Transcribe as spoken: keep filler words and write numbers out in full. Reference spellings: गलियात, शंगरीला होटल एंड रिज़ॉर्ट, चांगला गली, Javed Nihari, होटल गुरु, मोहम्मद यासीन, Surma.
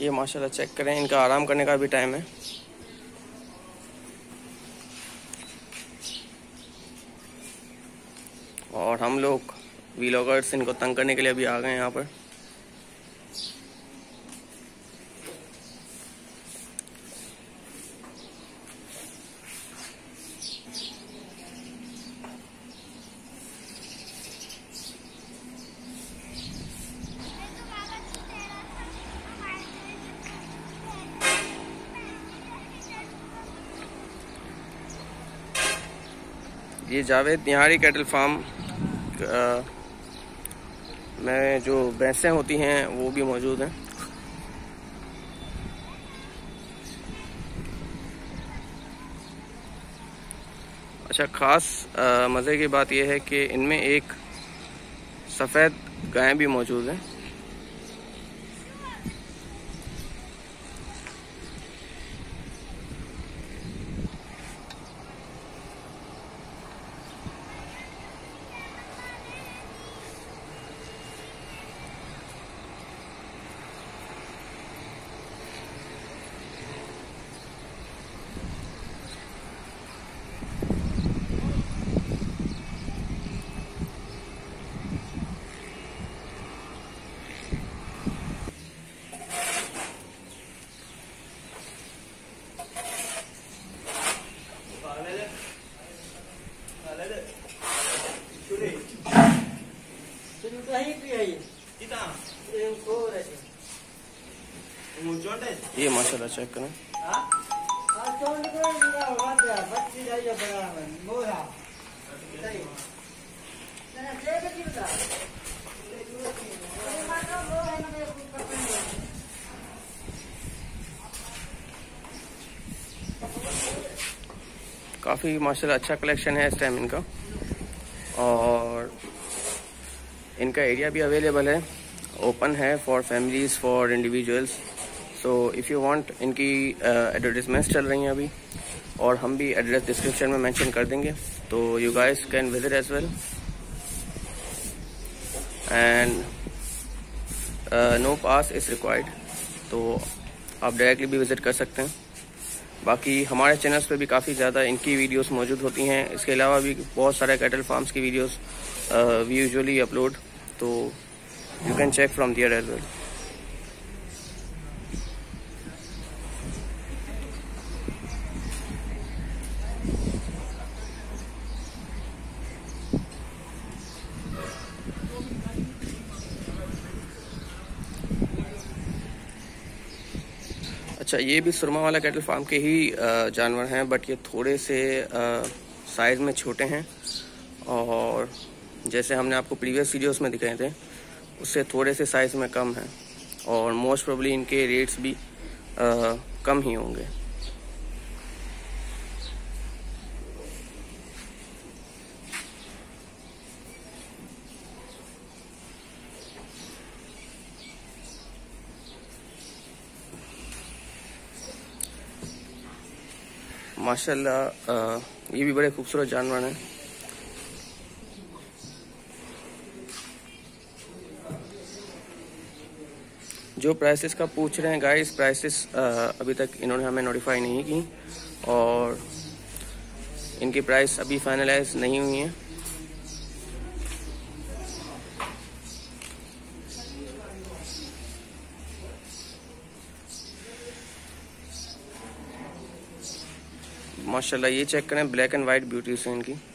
ये माशाल्लाह चेक करें, इनका आराम करने का भी टाइम है। और हम लोग व्लॉगर्स इनको तंग करने के लिए अभी आ गए हैं यहाँ पर। ये जावेद निहारी कैटल फार्म में जो भैंसें होती हैं वो भी मौजूद हैं। अच्छा, ख़ास मज़े की बात यह है कि इनमें एक सफ़ेद गाय भी मौजूद है। ये माशाल्लाह चेक करें, काफी माशाल्लाह अच्छा कलेक्शन है इस टाइम इनका। और इनका एरिया भी अवेलेबल है, ओपन है for families, for individuals. So if you want, इनकी एडवर्टीजमेंट्स चल रही हैं अभी, और हम भी एड्रेस डिस्क्रिप्शन में मेंशन कर देंगे, तो you guys can visit as well. And no pass is required, तो आप डायरेक्टली भी विज़िट कर सकते हैं। बाकी हमारे चैनल्स पे भी काफ़ी ज़्यादा इनकी वीडियोस मौजूद होती हैं, इसके अलावा भी बहुत सारे कैटल फार्म्स की वीडियोस वी यूजुअली अपलोड, तो you can check from there as well. अच्छा, ये भी सुरमा वाला कैटल फार्म के ही जानवर हैं, बट ये थोड़े से साइज़ में छोटे हैं, और जैसे हमने आपको प्रीवियस वीडियोस में दिखाए थे उससे थोड़े से साइज़ में कम हैं, और मोस्ट प्रोबेबली इनके रेट्स भी आ, कम ही होंगे। माशाल्लाह, ये भी बड़े खूबसूरत जानवर हैं। जो प्राइसेस का पूछ रहे हैं गाइस, प्राइसेस अभी तक इन्होंने हमें नोटिफाई नहीं की, और इनकी प्राइस अभी फाइनलाइज नहीं हुई है। माशाल्लाह, ये चेक करें, ब्लैक एंड वाइट ब्यूटीज हैं इनकी।